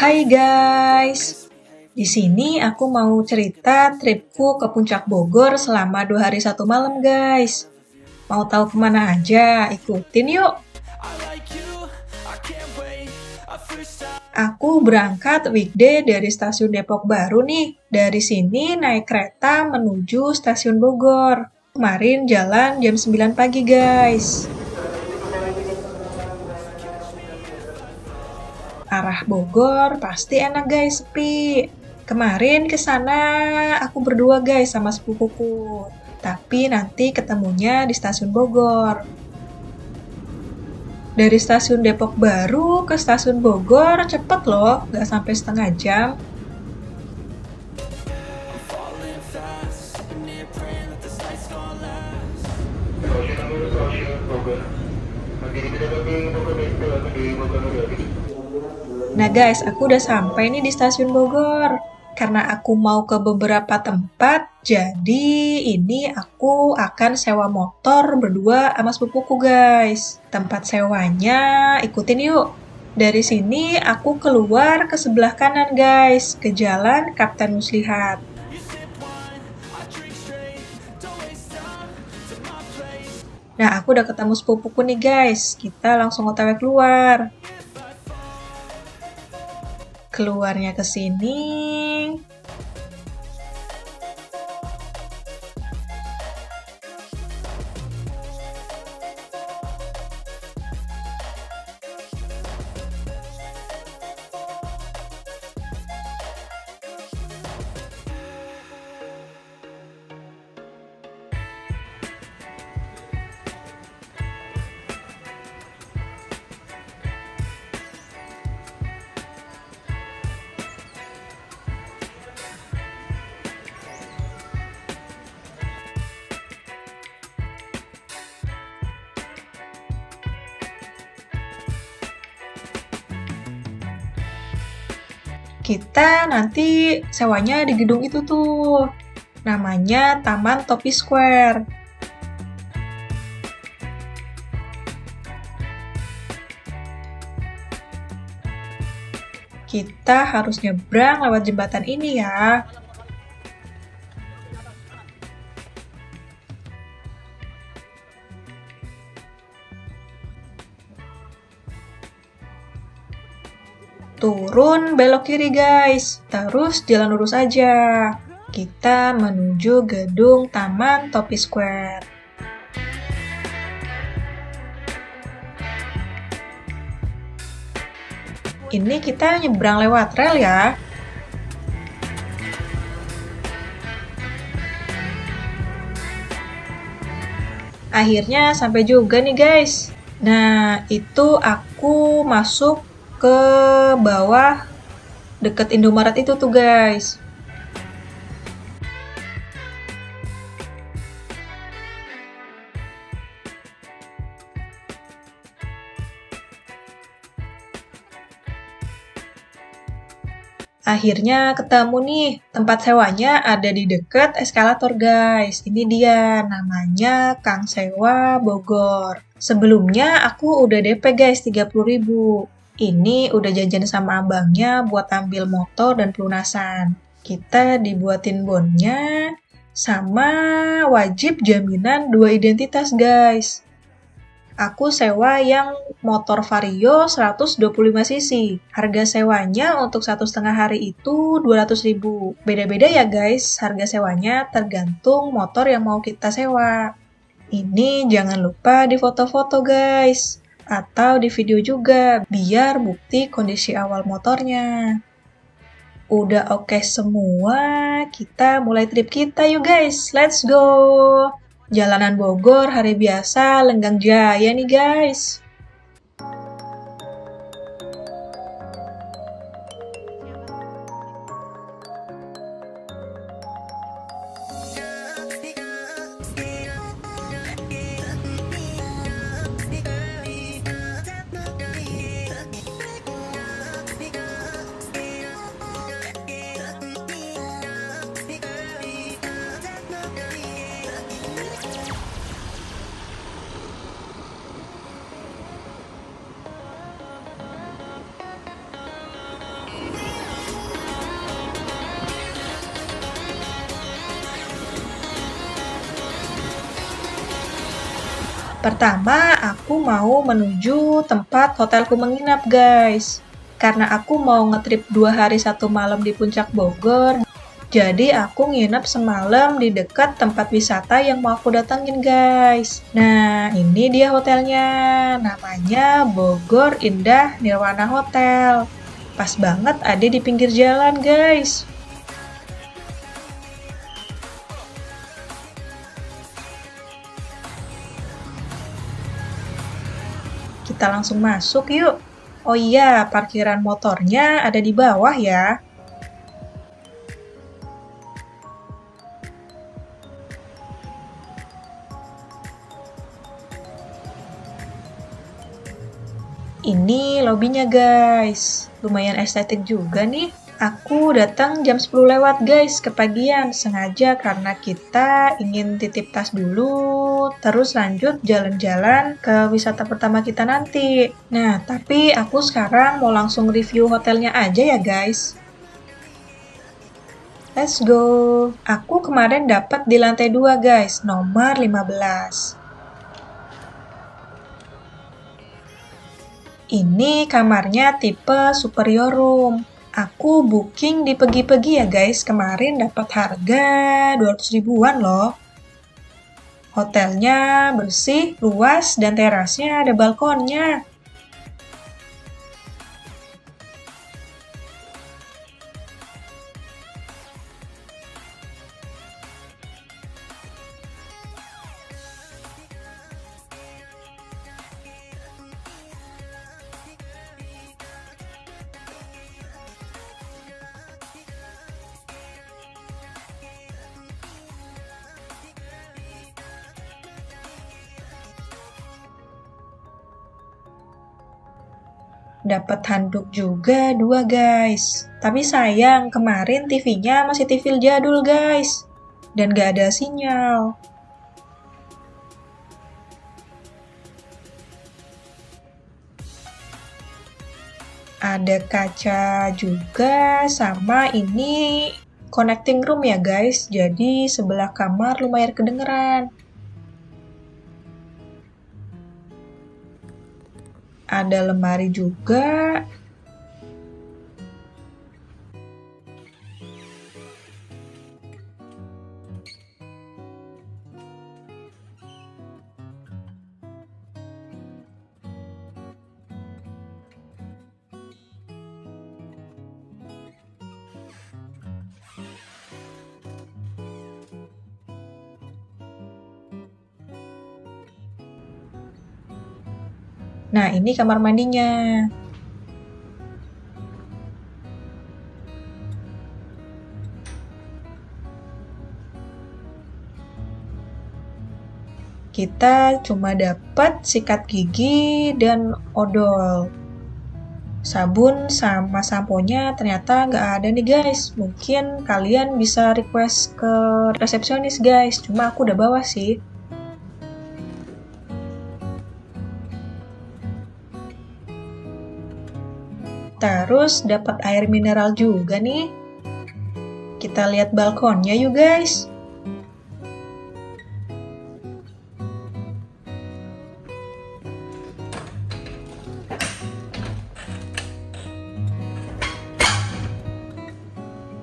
Hai guys, di sini aku mau cerita tripku ke Puncak Bogor selama 2 hari 1 malam guys. Mau tahu kemana aja? Ikutin yuk. Aku berangkat weekday dari Stasiun Depok Baru nih. Dari sini naik kereta menuju Stasiun Bogor. Kemarin jalan jam 9 pagi guys. Arah Bogor pasti enak guys, sepi. Kemarin kesana aku berdua guys sama sepupuku, tapi nanti ketemunya di Stasiun Bogor. Dari Stasiun Depok Baru ke Stasiun Bogor cepet loh, gak sampai setengah jam. Nah guys, aku udah sampai nih di Stasiun Bogor. Karena aku mau ke beberapa tempat, jadi ini aku akan sewa motor berdua sama sepupuku guys. Tempat sewanya ikutin yuk. Dari sini aku keluar ke sebelah kanan guys, ke jalan Kapten Muslihat. Nah aku udah ketemu sepupuku nih guys, kita langsung otw keluar. Keluarnya ke sini. Kita nanti sewanya di gedung itu tuh, namanya Taman Topi Square. Kita harus nyebrang lewat jembatan ini ya. Turun belok kiri guys, terus jalan lurus aja. Kita menuju gedung Taman Topi Square. Ini kita nyebrang lewat rel ya. Akhirnya sampai juga nih guys. Nah, itu aku masuk ke bawah deket Indomaret itu tuh guys. Akhirnya ketemu nih, tempat sewanya ada di dekat eskalator guys. Ini dia, namanya Kang Sewa Bogor. Sebelumnya aku udah DP guys 30.000. Ini udah janjian sama abangnya buat ambil motor dan pelunasan. Kita dibuatin bonnya sama wajib jaminan 2 identitas guys. Aku sewa yang motor Vario 125cc. Harga sewanya untuk 1,5 hari itu 200.000. Beda-beda ya guys, harga sewanya tergantung motor yang mau kita sewa. Ini jangan lupa difoto-foto guys, atau di video juga, biar bukti kondisi awal motornya. Udah oke semua, kita mulai trip kita yuk guys, let's go! Jalanan Bogor hari biasa, lenggang jaya nih guys. Pertama, aku mau menuju tempat hotelku menginap, guys. Karena aku mau ngetrip 2 hari 1 malam di puncak Bogor, jadi aku nginep semalam di dekat tempat wisata yang mau aku datangin, guys. Nah, ini dia hotelnya. Namanya Bogor Indah Nirwana Hotel. Pas banget ada di pinggir jalan, guys. Kita langsung masuk yuk. Oh iya, parkiran motornya ada di bawah ya. Ini lobinya guys. Lumayan estetik juga nih. Aku datang jam 10 lewat guys, kepagian. Sengaja karena kita ingin titip tas dulu, terus lanjut jalan-jalan ke wisata pertama kita nanti. Nah, tapi aku sekarang mau langsung review hotelnya aja ya guys. Let's go. Aku kemarin dapat di lantai 2 guys, nomor 15. Ini kamarnya tipe superior room. Aku booking di Pegi-pegi ya guys, kemarin dapat harga 200 ribuan loh. Hotelnya bersih, luas, dan terasnya ada balkonnya. Dapat handuk juga 2 guys. Tapi sayang kemarin TV-nya masih TV jadul guys, dan gak ada sinyal. Ada kaca juga, sama ini connecting room ya guys. Jadi sebelah kamar lumayan kedengeran. Ada lemari juga. Nah, ini kamar mandinya. Kita cuma dapat sikat gigi dan odol. Sabun sama sampo-nya ternyata nggak ada nih guys. Mungkin kalian bisa request ke resepsionis guys. Cuma aku udah bawa sih. Terus dapat air mineral juga nih. Kita lihat balkonnya yuk guys.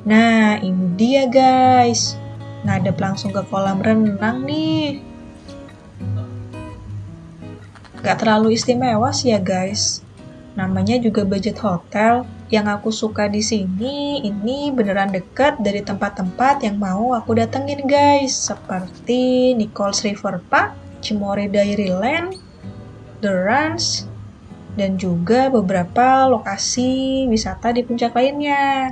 Nah, ini dia guys. Ngadep langsung ke kolam renang nih. Gak terlalu istimewa sih ya guys. Namanya juga budget hotel. Yang aku suka di sini, ini beneran dekat dari tempat-tempat yang mau aku datengin guys, seperti Nicole's River Park, Cimory Dairyland, The Ranch, dan juga beberapa lokasi wisata di puncak lainnya.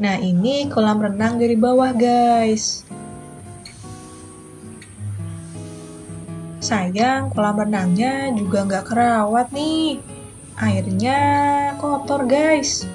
Nah, ini kolam renang dari bawah, guys. Sayang, kolam renangnya juga nggak kerawat nih. Airnya kotor, guys.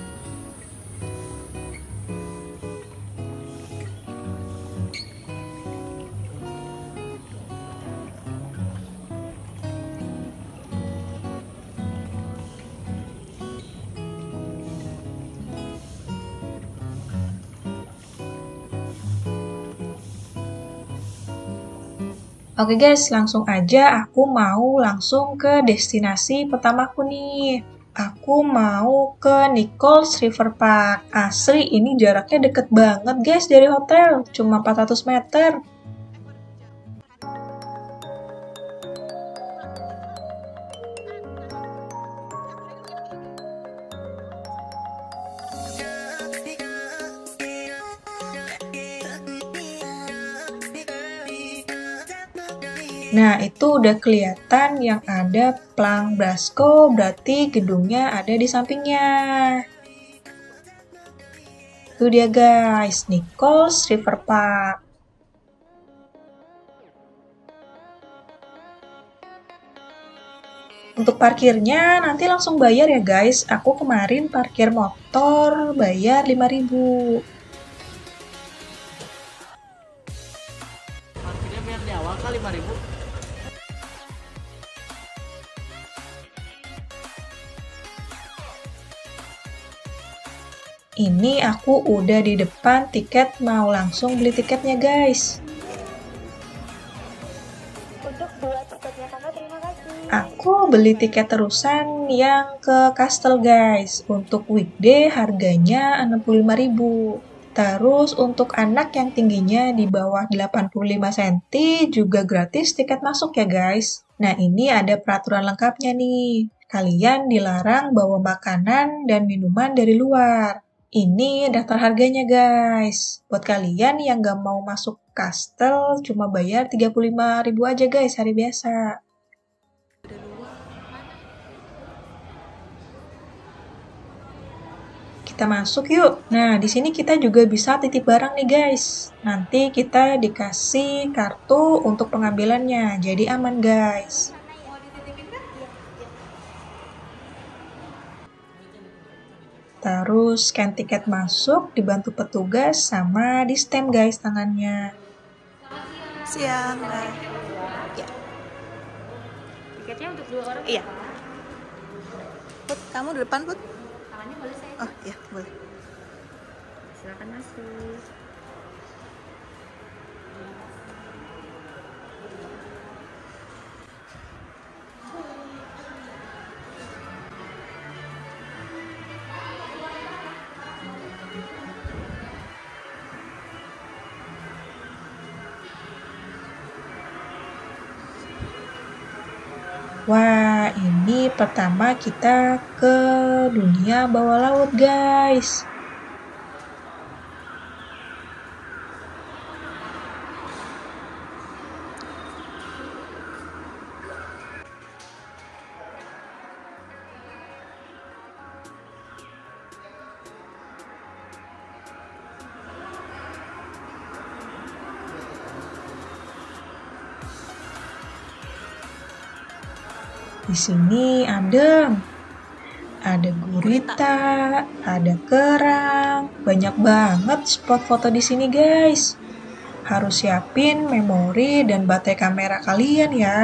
Oke guys, langsung aja aku mau langsung ke destinasi pertamaku nih. Aku mau ke Nicole's River Park. Asli ini jaraknya deket banget guys dari hotel, cuma 400 meter. Nah, itu udah kelihatan yang ada plang Brasco, berarti gedungnya ada di sampingnya. Itu dia guys, Nicole's River Park. Untuk parkirnya nanti langsung bayar ya guys. Aku kemarin parkir motor bayar 5.000. Parkirnya bayar di awal kali 5.000. Ini aku udah di depan tiket, mau langsung beli tiketnya guys. Untuk 2 tiketnya kakak, terima kasih. Aku beli tiket terusan yang ke Kastel guys. Untuk weekday harganya 65.000. Terus untuk anak yang tingginya di bawah 85 cm juga gratis tiket masuk ya guys. Nah, ini ada peraturan lengkapnya nih. Kalian dilarang bawa makanan dan minuman dari luar. Ini daftar harganya guys. Buat kalian yang gak mau masuk kastel, cuma bayar 35.000 aja guys hari biasa. Kita masuk yuk. Nah, di sini kita juga bisa titip barang nih guys. Nanti kita dikasih kartu untuk pengambilannya, jadi aman guys. Terus scan tiket masuk, dibantu petugas sama di stamp guys tangannya. Siang, Mbak. Ya. Tiketnya untuk 2 orang. Iya. Put, kamu di depan, Put. Tangannya boleh saya? Oh, iya, boleh. Silakan masuk. Wah, ini pertama kita ke dunia bawah laut guys. Di sini adem, ada gurita, ada kerang, banyak banget spot foto di sini guys. Harus siapin memori dan baterai kamera kalian ya.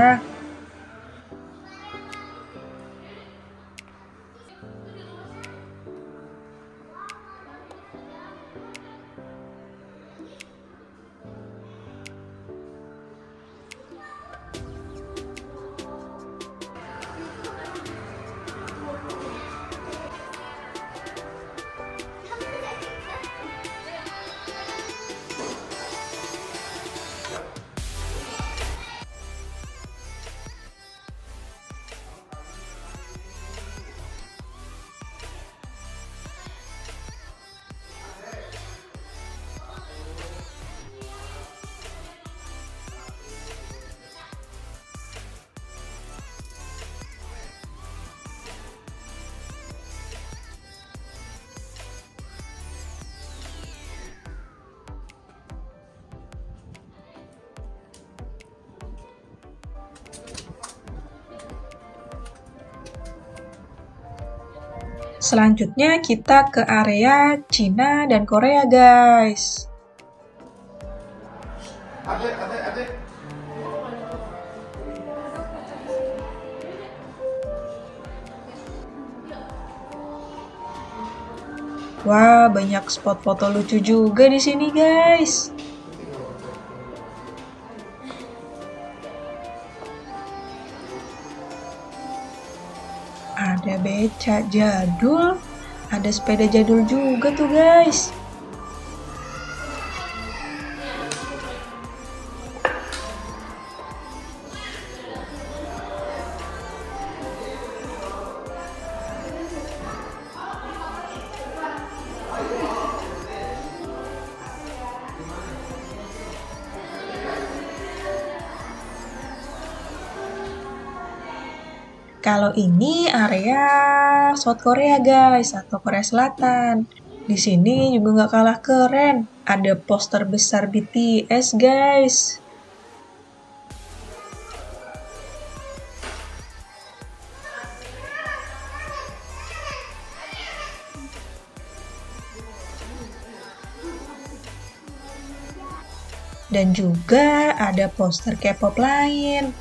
Selanjutnya kita ke area Cina dan Korea guys. Adek. Wah, banyak spot foto lucu juga di sini guys. cat jadul, ada sepeda jadul juga tuh guys. Kalau ini area South Korea guys, atau Korea Selatan. Di sini juga nggak kalah keren. Ada poster besar BTS guys. Dan juga ada poster K-pop lain.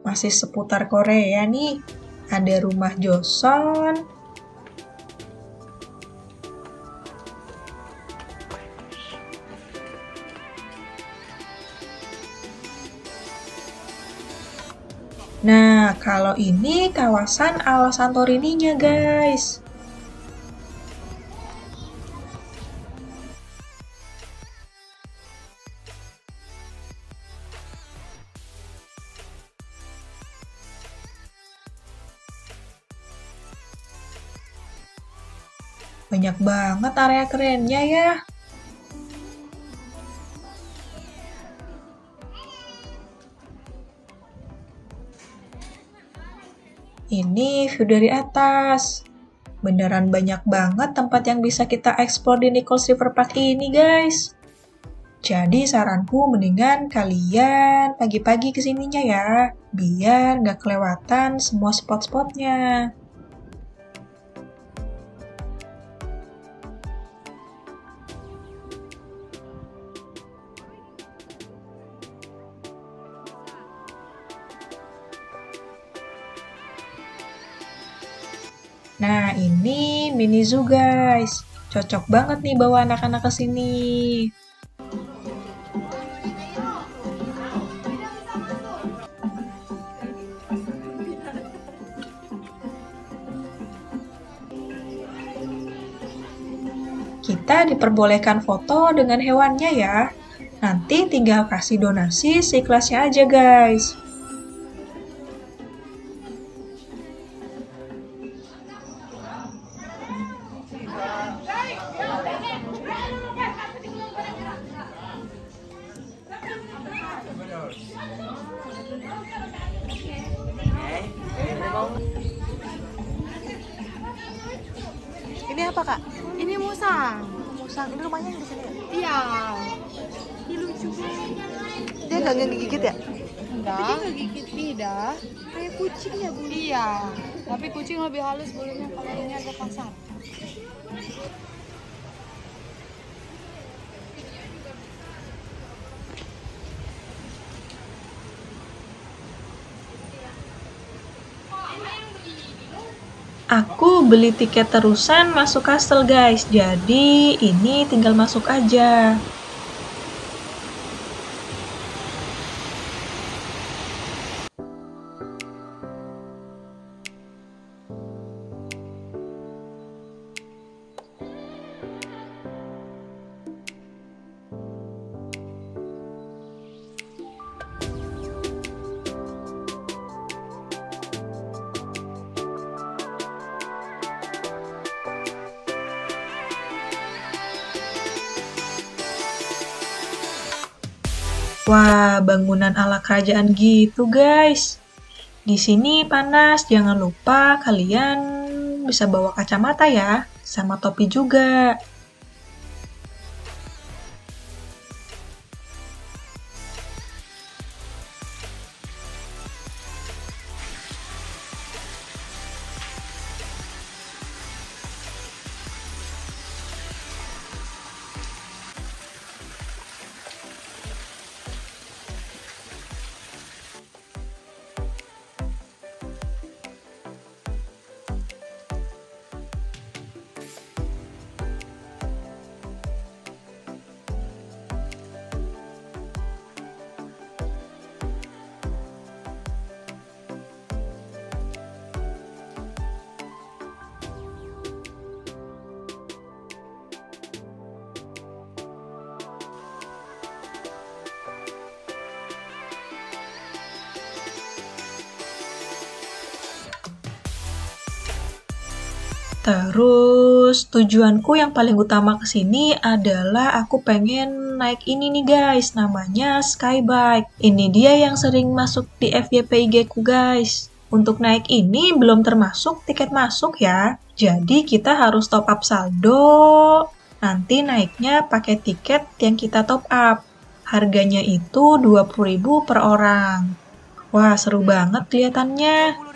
Masih seputar Korea nih, ada rumah Joseon, nah kalau ini kawasan ala Santorininya guys. Banyak banget area kerennya ya. Ini view dari atas. Beneran banyak banget tempat yang bisa kita eksplor di Nicole's River Park ini guys. Jadi saranku mendingan kalian pagi-pagi kesininya ya, biar nggak kelewatan semua spot-spotnya. Nah ini mini zoo guys, cocok banget nih bawa anak-anak ke sini. Kita diperbolehkan foto dengan hewannya ya. Nanti tinggal kasih donasi seikhlasnya aja guys. Ini apa kak? Ini musang. Musang ini rumahnya yang di sini ya? Iya. Ini lucu banget. Dia nggak gigit ya? Enggak. Tapi dia nggak gigit lidah. Kayak kucing ya bu? Iya. Tapi kucing lebih halus bulunya, kalau ini agak kasar. Aku beli tiket terusan masuk kastel guys, jadi ini tinggal masuk aja. Wah, bangunan ala kerajaan gitu, guys. Di sini panas, jangan lupa kalian bisa bawa kacamata ya, sama topi juga. Terus tujuanku yang paling utama kesini adalah aku pengen naik ini nih guys, namanya Skybike. Ini dia yang sering masuk di FYPIG ku guys. Untuk naik ini belum termasuk tiket masuk ya, jadi kita harus top up saldo. Nanti naiknya pakai tiket yang kita top up. Harganya itu 20.000 per orang. Wah, seru banget kelihatannya.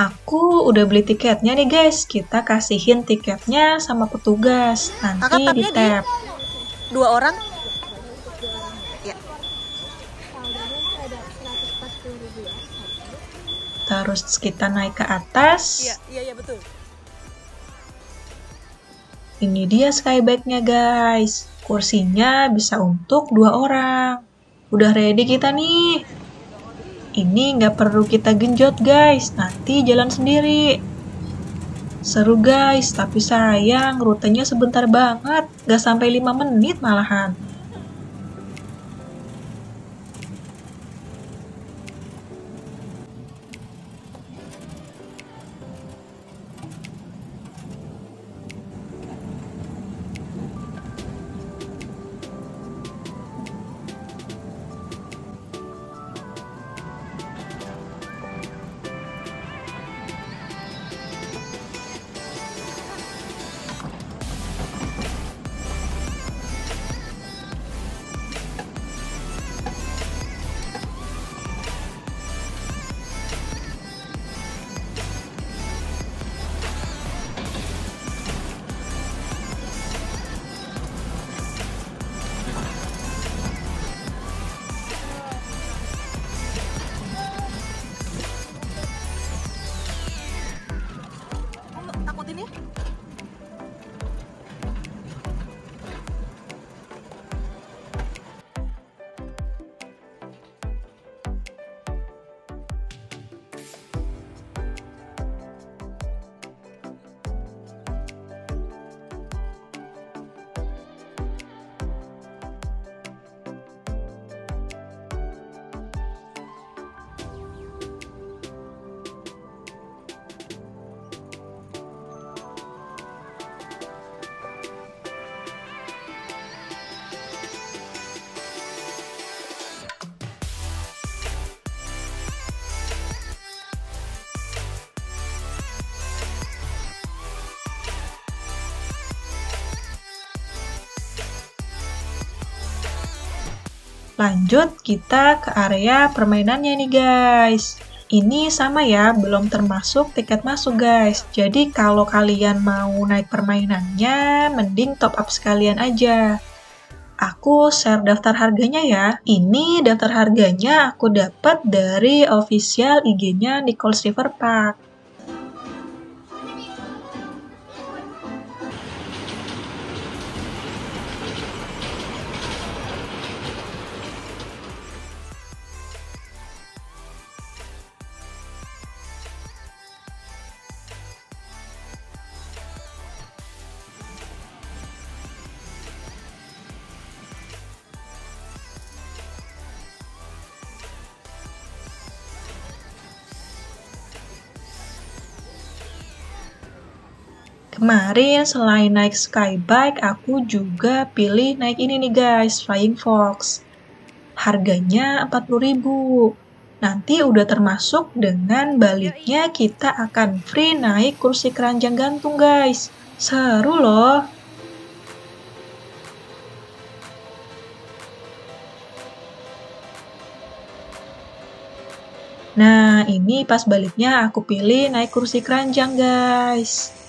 Aku udah beli tiketnya nih guys, kita kasihin tiketnya sama petugas, nanti di tap. 2 orang? Ya. Terus kita naik ke atas. Iya, betul. Ini dia skybike-nya guys, kursinya bisa untuk 2 orang. Udah ready kita nih. Ini nggak perlu kita genjot guys, nanti jalan sendiri. Seru guys, tapi sayang rutenya sebentar banget, nggak sampai 5 menit malahan. Lanjut kita ke area permainannya nih guys. Ini sama ya, belum termasuk tiket masuk guys. Jadi kalau kalian mau naik permainannya, mending top up sekalian aja. Aku share daftar harganya ya. Ini daftar harganya aku dapat dari official IG-nya Nicole's River Park. Kemarin selain naik skybike, aku juga pilih naik ini nih guys, Flying Fox. Harganya 40.000. Nanti udah termasuk dengan baliknya kita akan free naik kursi keranjang gantung guys. Seru loh. Nah, ini pas baliknya aku pilih naik kursi keranjang guys.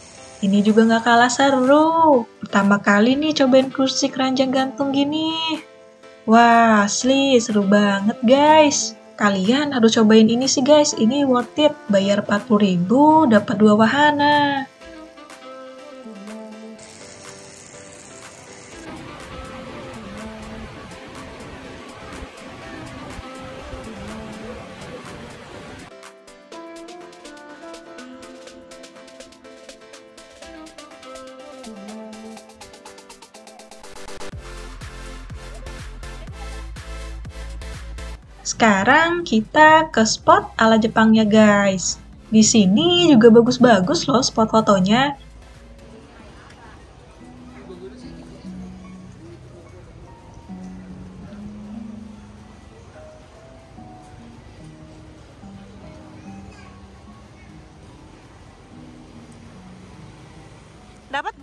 Ini juga gak kalah seru. Pertama kali nih cobain kursi keranjang gantung gini. Wah, asli seru banget guys. Kalian harus cobain ini sih guys. Ini worth it. Bayar 40.000 dapat 2 wahana. Sekarang kita ke spot ala Jepangnya, guys. Di sini juga bagus-bagus loh spot fotonya. Dapat?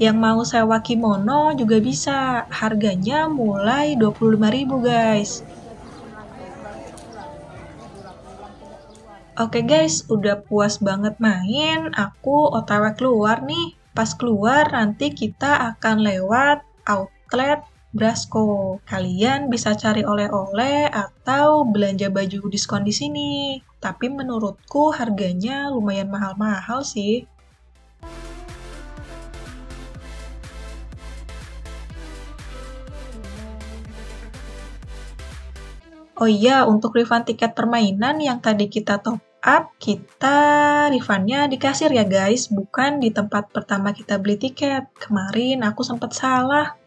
Yang mau sewa kimono juga bisa, harganya mulai 25.000 guys. Oke guys, udah puas banget main, aku otw keluar nih. Pas keluar nanti kita akan lewat outlet Brasco. Kalian bisa cari oleh-oleh atau belanja baju diskon di sini. Tapi menurutku harganya lumayan mahal-mahal sih. Oh iya, untuk refund tiket permainan yang tadi kita top up, kita refundnya di kasir ya guys, bukan di tempat pertama kita beli tiket. Kemarin aku sempat salah.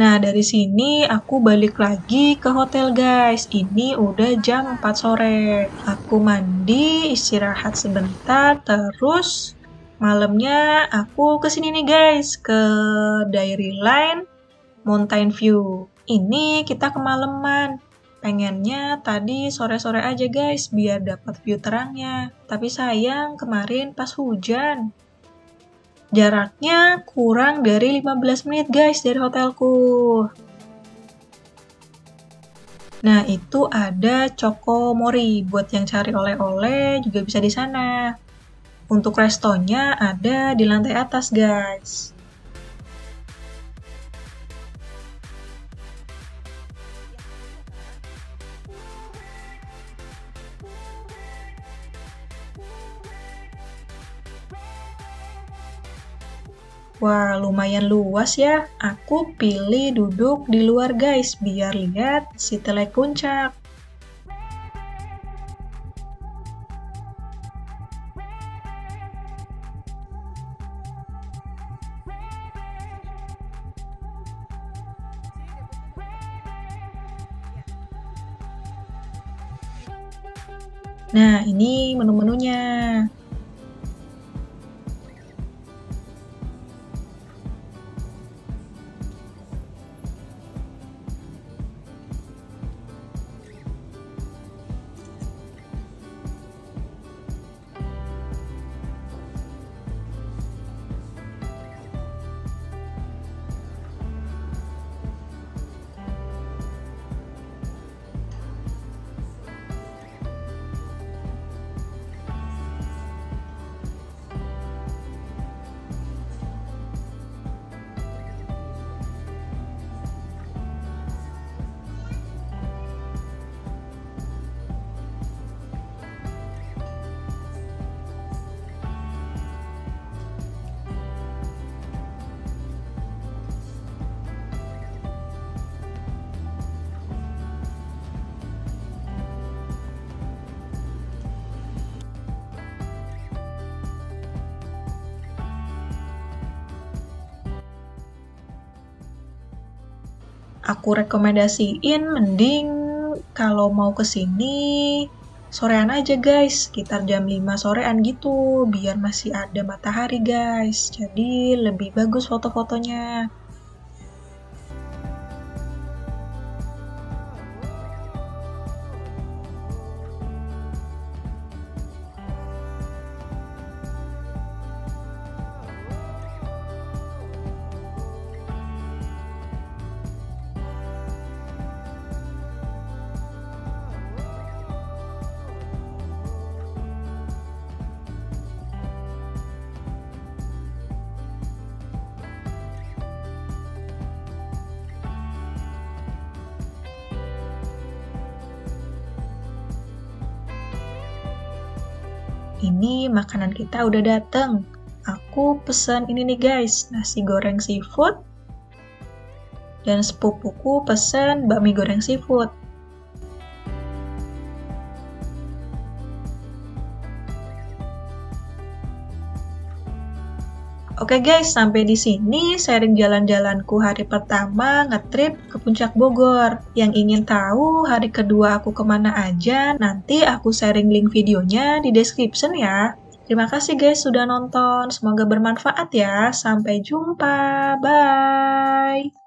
Nah, dari sini aku balik lagi ke hotel guys. Ini udah jam 4 sore. Aku mandi, istirahat sebentar, terus malamnya aku kesini nih guys, ke Dairyland Mountain View. Ini kita kemalaman. Pengennya tadi sore-sore aja guys, biar dapat view terangnya. Tapi sayang kemarin pas hujan. Jaraknya kurang dari 15 menit guys dari hotelku. Nah, itu ada chocomori. Buat yang cari oleh-oleh juga bisa di sana. Untuk restonya ada di lantai atas guys. Wah, lumayan luas ya. Aku pilih duduk di luar guys, biar lihat city light puncak. Nah, ini menu-menunya. Aku rekomendasiin mending kalau mau kesini sorean aja guys, sekitar jam 5 sorean gitu, biar masih ada matahari guys, jadi lebih bagus foto-fotonya. ini makanan kita udah dateng. Aku pesen ini nih guys, nasi goreng seafood. Dan sepupuku pesen bakmi goreng seafood. Oke guys, sampai di sini sharing jalan-jalanku hari pertama ngetrip ke Puncak Bogor. Yang ingin tahu hari kedua aku kemana aja, nanti aku sharing link videonya di description ya. Terima kasih guys sudah nonton, semoga bermanfaat ya. Sampai jumpa, bye!